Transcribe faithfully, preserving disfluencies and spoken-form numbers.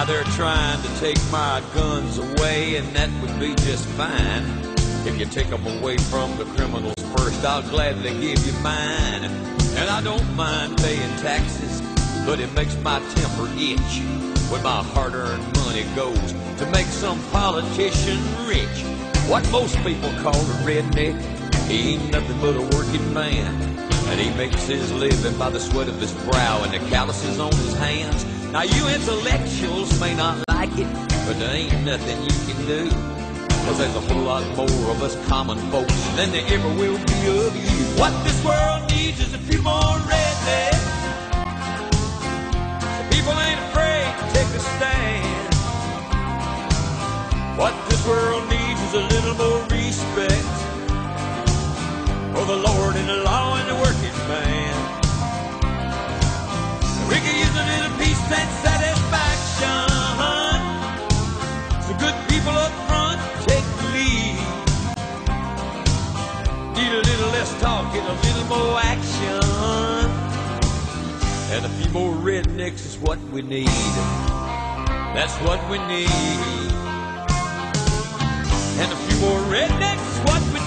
Now they're trying to take my guns away, and that would be just fine. If you take them away from the criminals first, I'll gladly give you mine. And I don't mind paying taxes, but it makes my temper itch when my hard-earned money goes to make some politician rich. What most people call a redneck, he ain't nothing but a working man. And he makes his living by the sweat of his brow and the calluses on his hands. Now you intellectuals may not like it, but there ain't nothing you can do, 'cause there's a whole lot more of us common folks than there ever will be of you. What this world needs is a few more rednecks. The people ain't afraid to take a stand. What this world needs is a little more respect for the Lord and the law and the working man. We can use a little peace and satisfaction. So good people up front, take the lead. Need a little less talk and a little more action. And a few more rednecks is what we need. That's what we need. And a few more rednecks is what we need.